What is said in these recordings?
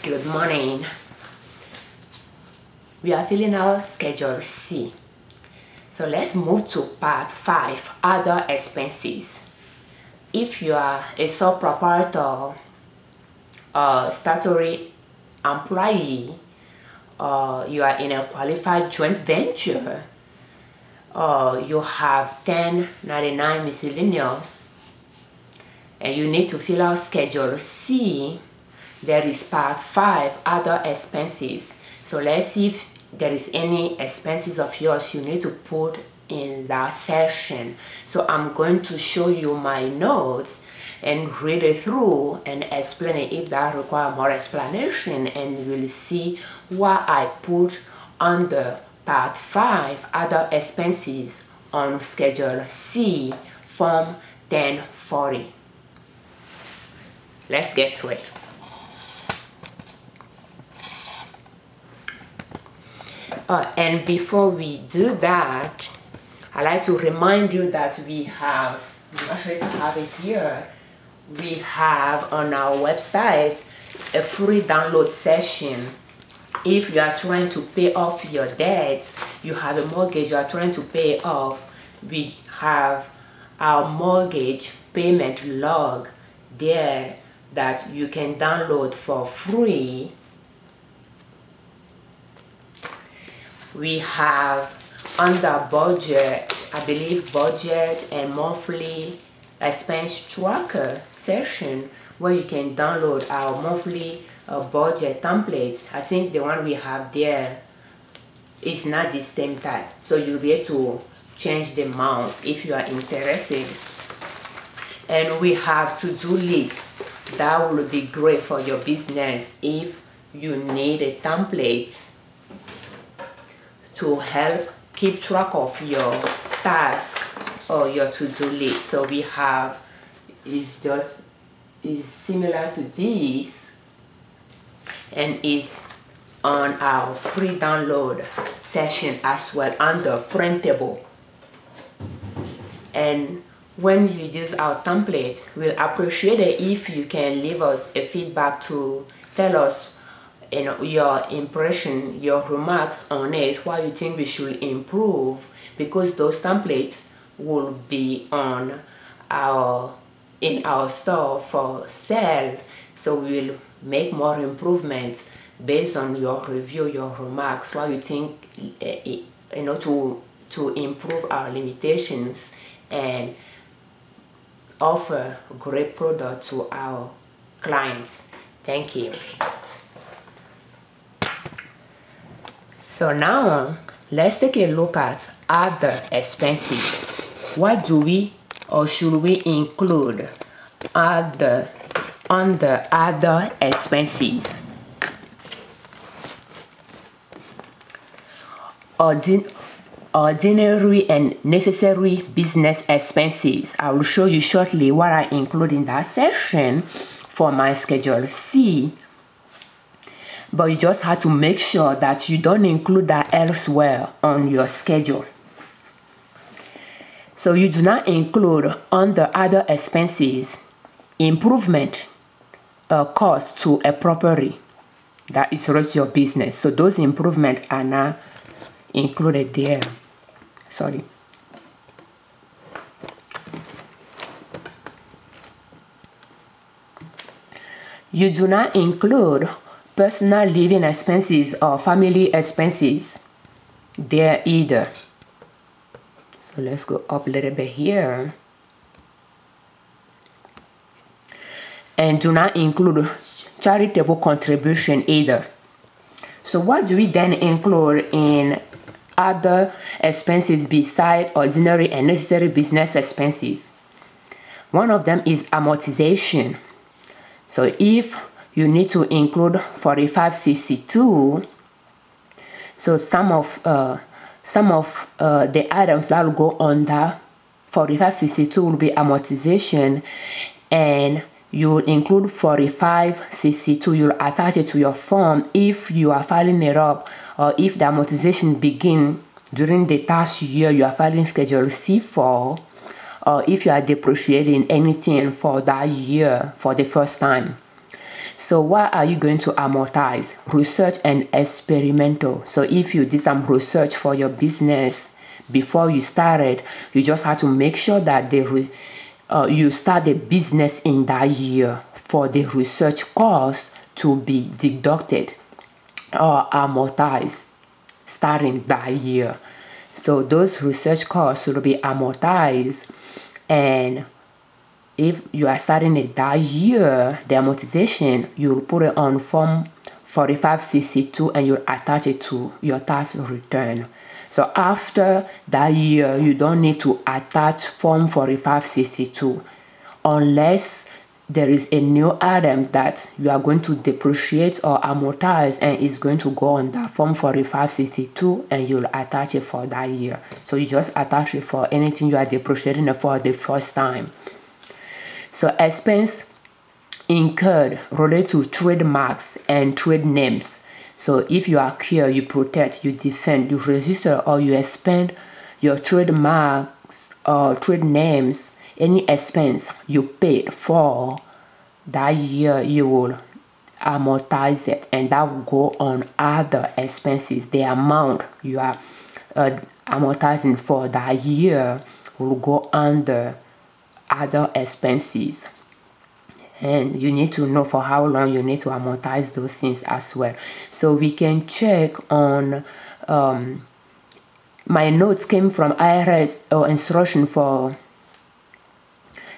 Good morning. We are filling out Schedule C. So let's move to Part 5, Other Expenses. If you are a sole proprietor, or statutory employee, or you are in a qualified joint venture, or you have 1099 miscellaneous, and you need to fill out Schedule C, there is Part 5, Other Expenses. So let's see if there is any expenses of yours you need to put in that section. So I'm going to show you my notes and read it through and explain it if that requires more explanation, and you will see what I put under Part 5, Other Expenses on Schedule C, Form 1040. Let's get to it. And before we do that, I'd like to remind you that we have on our website a free download session. If you are trying to pay off your debts, you have a mortgage you are trying to pay off, we have our mortgage payment log there that you can download for free. We have under budget, I believe budget and monthly expense tracker session, where you can download our monthly budget templates. I think the one we have there is not the same type, so you'll be able to change the month if you are interested. And we have to-do lists that will be great for your business if you need a template to help keep track of your task or your to-do list. So we have, is similar to this, and is on our free download session as well under printable. And when you use our template, we'll appreciate it if you can leave us a feedback to tell us your impression, your remarks on it, what you think we should improve, because those templates will be on our in our store for sale. So we will make more improvements based on your review, your remarks, what you think, to improve our limitations and offer great product to our clients. Thank you. So now, let's take a look at other expenses. What do we or should we include under other expenses? Ordinary and necessary business expenses. I will show you shortly what I include in that section for my Schedule C. But you just have to make sure that you don't include that elsewhere on your schedule. So you do not include under other expenses improvement cost to a property that is related to your business. So those improvements are not included there. Sorry. You do not include personal living expenses or family expenses there either. So let's go up a little bit here. And do not include charitable contribution either. So what do we then include in other expenses besides ordinary and necessary business expenses? One of them is amortization. So if you need to include 4562. So some of the items that will go under 4562 will be amortization, and you will include 4562. You'll attach it to your form if you are filing it up, or if the amortization begins during the tax year you are filing Schedule C for, or if you are depreciating anything for that year for the first time. So why are you going to amortize? Research and experimental. So if you did some research for your business before you started, you just have to make sure that you start the business in that year for the research cost to be deducted or amortized starting that year. So those research costs will be amortized, and if you are starting it that year, the amortization, you'll put it on Form 4562 and you'll attach it to your tax return. So after that year, you don't need to attach Form 4562 unless there is a new item that you are going to depreciate or amortize, and it's going to go on that Form 4562 and you'll attach it for that year. So you just attach it for anything you are depreciating for the first time. So expense incurred related to trademarks and trade names. So if you are here, you protect, you defend, you register, or you expend your trademarks or trade names, any expense you paid for that year, you will amortize it, and that will go on other expenses. The amount you are amortizing for that year will go under other expenses, and you need to know for how long you need to amortize those things as well. So we can check on my notes came from IRS or instruction for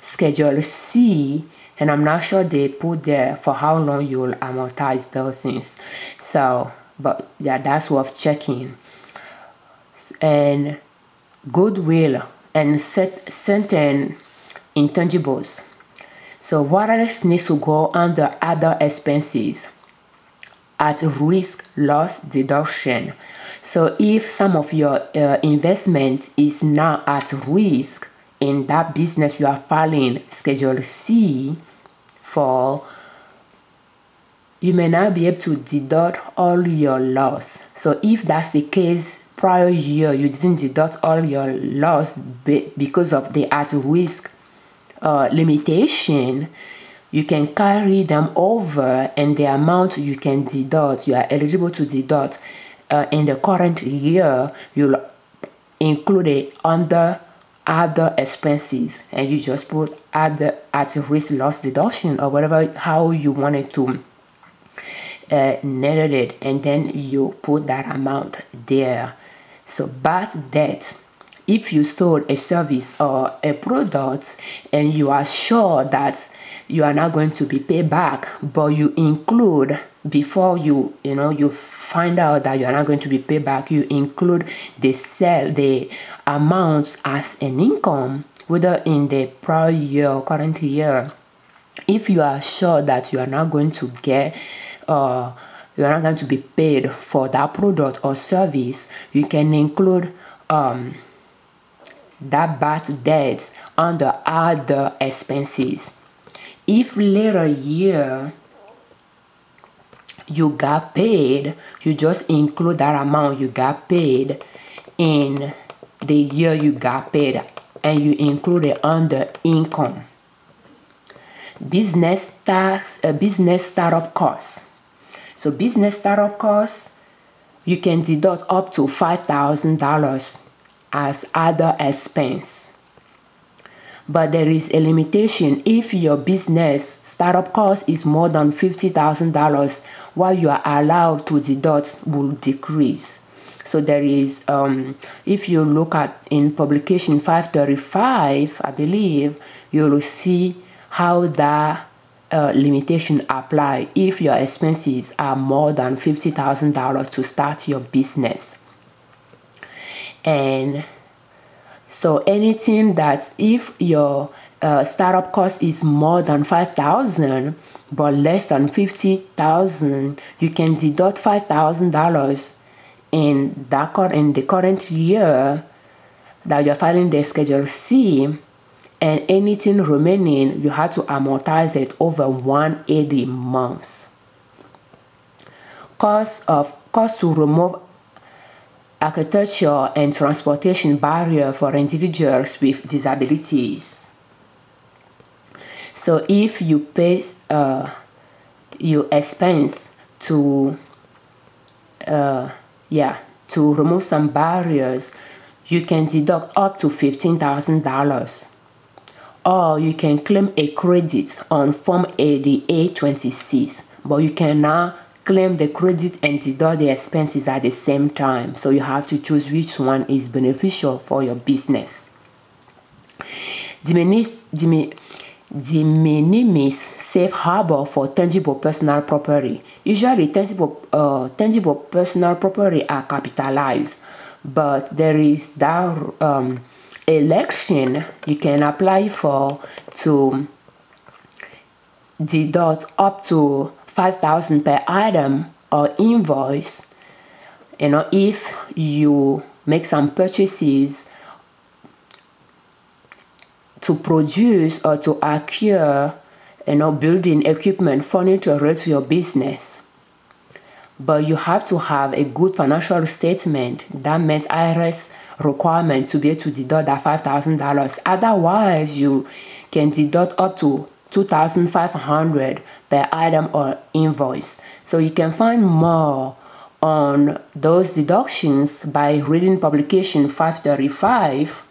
Schedule C, and I'm not sure they put there for how long you will amortize those things. So, but yeah, that's worth checking. And goodwill and certain intangibles. So what else needs to go under other expenses? At risk loss deduction. So if some of your investment is now at risk in that business you are filing Schedule C for, you may not be able to deduct all your loss. So if that's the case, prior year you didn't deduct all your loss because of the at risk limitation, you can carry them over, and the amount you can deduct, you are eligible to deduct in the current year, you'll include it under other expenses, and you just put other at risk loss deduction or whatever, how you wanted to narrate it, and then you put that amount there. So bad debt, if you sold a service or a product and you are sure that you are not going to be paid back, but you include, before you find out that you are not going to be paid back, you include the amount as an income, whether in the prior year or current year. If you are sure that you are not going to get you are not going to be paid for that product or service, you can include that bad debt under other expenses. If later year you got paid, you just include that amount you got paid in the year you got paid, and you include it under income. Business tax, business startup costs. So business startup costs, you can deduct up to $5,000 as other expense. But there is a limitation. If your business startup cost is more than $50,000, what you are allowed to deduct will decrease. So there is, if you look at in publication 535, I believe, you'll see how that limitation apply if your expenses are more than $50,000 to start your business. And so anything that, if your startup cost is more than $5,000 but less than $50,000, you can deduct $5,000 in the current year that you're filing the Schedule C, and anything remaining, you have to amortize it over 180 months. Cost to remove architecture and transportation barrier for individuals with disabilities. So if you pay you expense to to remove some barriers, you can deduct up to $15,000, or you can claim a credit on Form 8826, but you cannot claim the credit and deduct the expenses at the same time. So you have to choose which one is beneficial for your business. De Minimis safe harbor for tangible personal property. Usually tangible personal property are capitalized, but there is that election you can apply for to deduct up to $5,000 per item or invoice. You know, if you make some purchases to produce or to acquire, you know, building, equipment, furniture related to your business. But you have to have a good financial statement that meets IRS requirement to be able to deduct that $5,000. Otherwise, you can deduct up to $2,500 per item or invoice. So you can find more on those deductions by reading Publication 535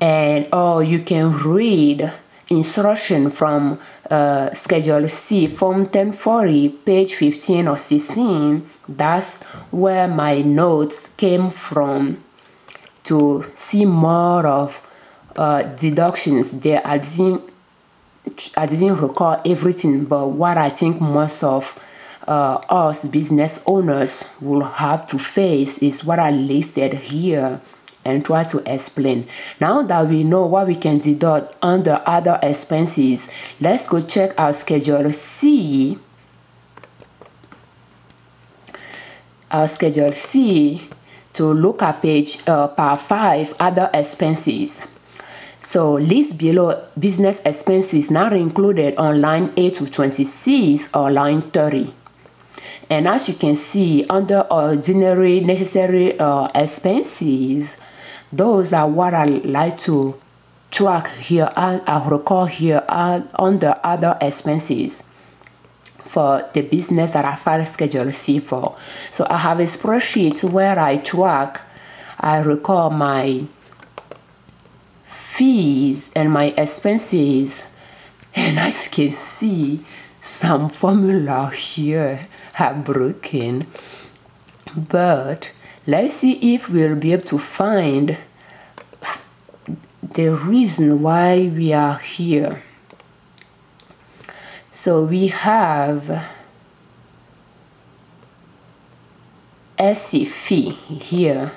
and or you can read instruction from Schedule C Form 1040 page 15 or 16. That's where my notes came from, to see more of deductions there. I didn't recall everything, but what I think most of us business owners will have to face is what I listed here and try to explain. Now that we know what we can deduct under other expenses, let's go check our Schedule C. Our Schedule C to look at page part 5, other expenses. So list below business expenses not included on line 8 to 26 or line 30. And as you can see, under ordinary necessary expenses, those are what I like to track here. I record here under other expenses for the business that I filed Schedule C for. So I have a spreadsheet where I record my fees and my expenses. And as you can see, some formula here are broken. But let's see if we'll be able to find the reason why we are here. So we have SC fee here.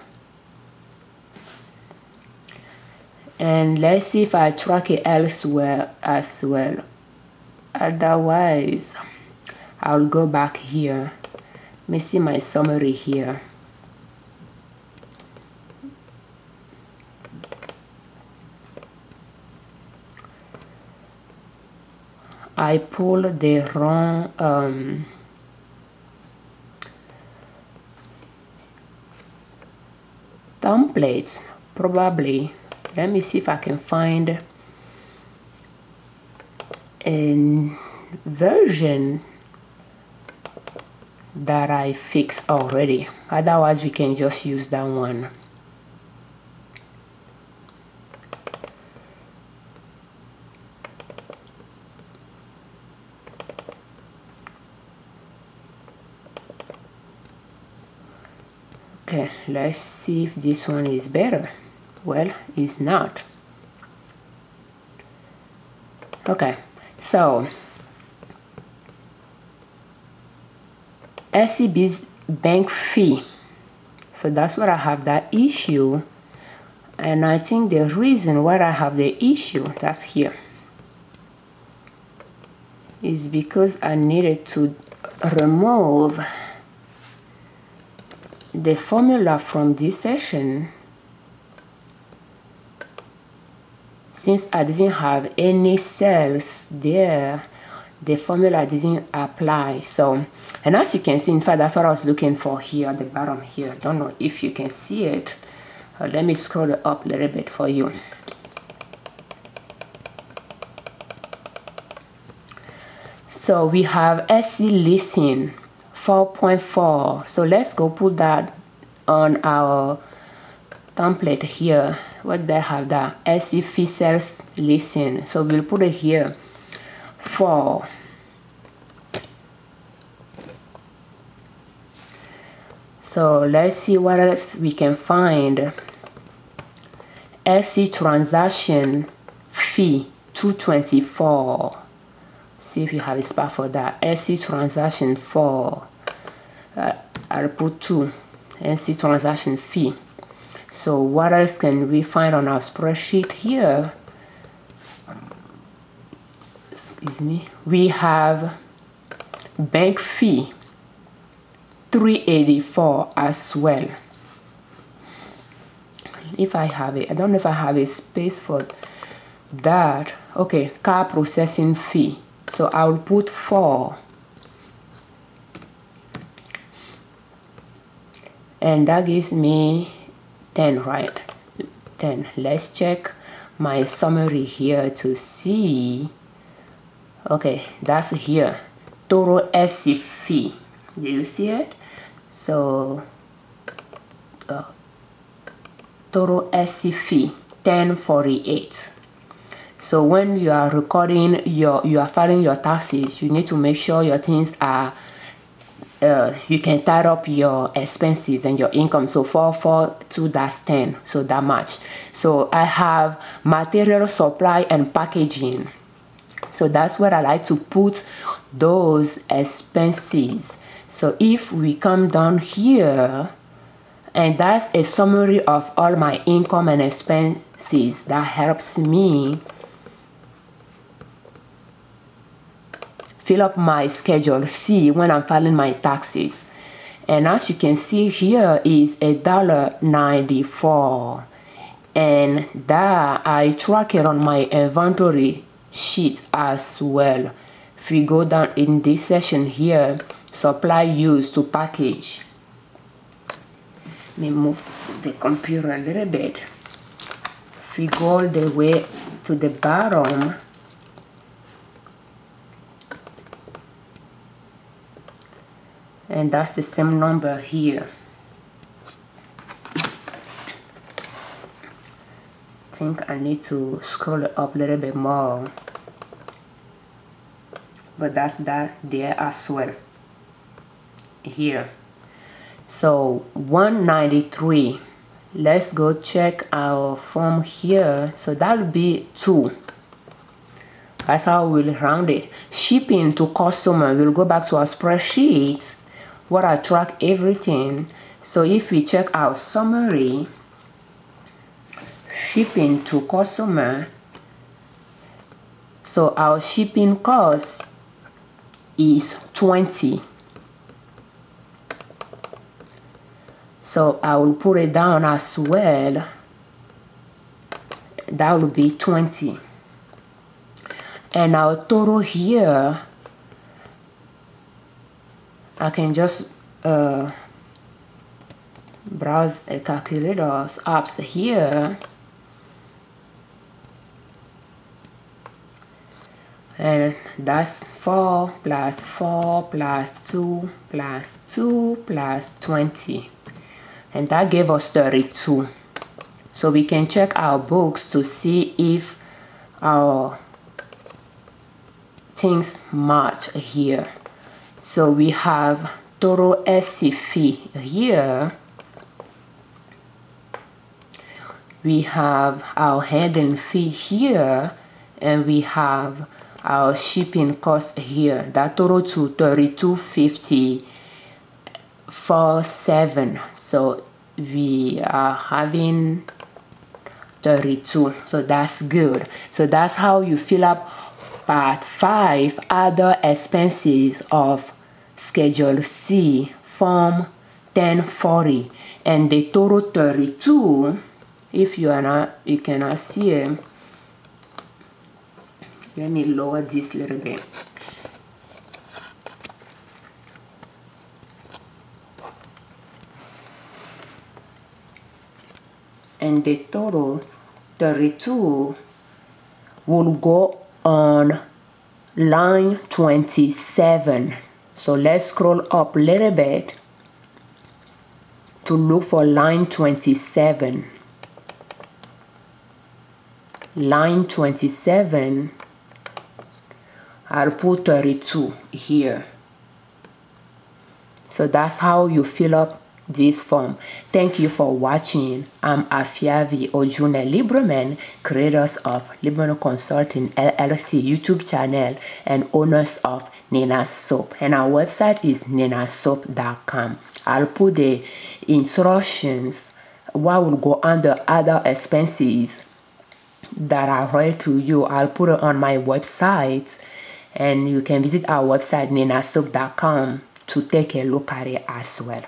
And let's see if I track it elsewhere as well. Otherwise, I'll go back here. Let me see my summary here. I pulled the wrong templates, probably. Let me see if I can find a version that I fixed already. Otherwise, we can just use that one. Okay, let's see if this one is better. Well, it's not. Okay, so SCB's bank fee. So that's where I have that issue. And I think the reason why I have the issue, that's here, is because I needed to remove the formula from this section, since I didn't have any cells there. The formula didn't apply. So, and as you can see, in fact, that's what I was looking for here at the bottom here. I don't know if you can see it. Let me scroll it up a little bit for you. So we have SC listing 4.4. So let's go put that on our template here. What they have that SC fee sales listing. So we'll put it here for so let's see what else we can find. SC transaction fee 224. See if you have a spot for that. SC transaction 4. I'll put 2. SC transaction fee. So what else can we find on our spreadsheet here? Excuse me. We have bank fee 384 as well. If I have it, I don't know if I have a space for that. Okay, car processing fee. So I'll put 4. And that gives me 10, right? 10. Let's check my summary here to see. Okay, that's here. Total SC fee. Do you see it? So total SC fee 1048. So when you are recording you are filing your taxes, you need to make sure your things are you can tie up your expenses and your income. So 442, that's 10. So that much. So I have material supply and packaging. So that's where I like to put those expenses. So if we come down here, and that's a summary of all my income and expenses. That helps me fill up my Schedule C when I'm filing my taxes. And as you can see here is $1.94. And that I track it on my inventory sheet as well. If we go down in this section here, supply used to package. Let me move the computer a little bit. If we go all the way to the bottom, and that's the same number here. I think I need to scroll it up a little bit more, but that's that there as well here. So 193. Let's go check our form here. So that will be 2. That's how we'll round it. Shipping to customer. We'll go back to our spreadsheet where I track everything. So if we check our summary, shipping to customer, so our shipping cost is 20. So I will put it down as well. That will be 20. And our total here, I can just browse the calculators apps here, and that's 4 + 4 + 2 + 2 + 20, and that gave us 32. So we can check our books to see if our things match here. So we have total SC fee here. We have our handling fee here, and we have our shipping cost here. That total to 32.547. So we are having 32. So that's good. So that's how you fill up part 5, other expenses of Schedule C Form 1040, and the total 32. If you are not, you cannot see it. Let me lower this a little bit. And the total 32 will go on line 27. So let's scroll up a little bit to look for line 27. Line 27, I'll put 32 here. So that's how you fill up this form. Thank you for watching. I'm Afiavi Ojuna Liberman, creators of Liberman Consulting LLC YouTube channel and owners of Nina Soap. And our website is ninasoap.com. I'll put the instructions what will go under other expenses that I read to you. I'll put it on my website, and you can visit our website ninasoap.com to take a look at it as well.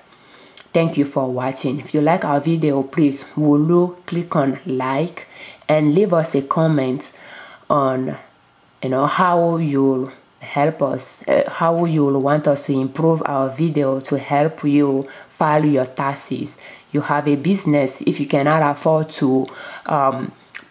Thank you for watching. If you like our video, please will you click on like and leave us a comment on how you'll help us, how you'll want us to improve our video to help you file your taxes. You have a business. If you cannot afford to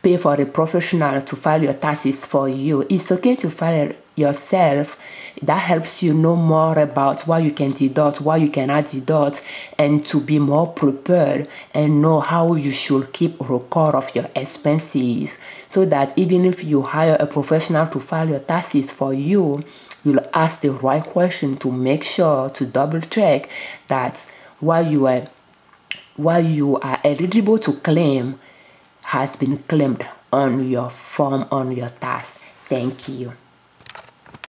pay for a professional to file your taxes for you, it's okay to file yourself. That helps you know more about what you can deduct, what you cannot deduct, and to be more prepared and know how you should keep record of your expenses, so that even if you hire a professional to file your taxes for you, you'll ask the right question to make sure to double check that what you are eligible to claim has been claimed on your form, on your task. Thank you.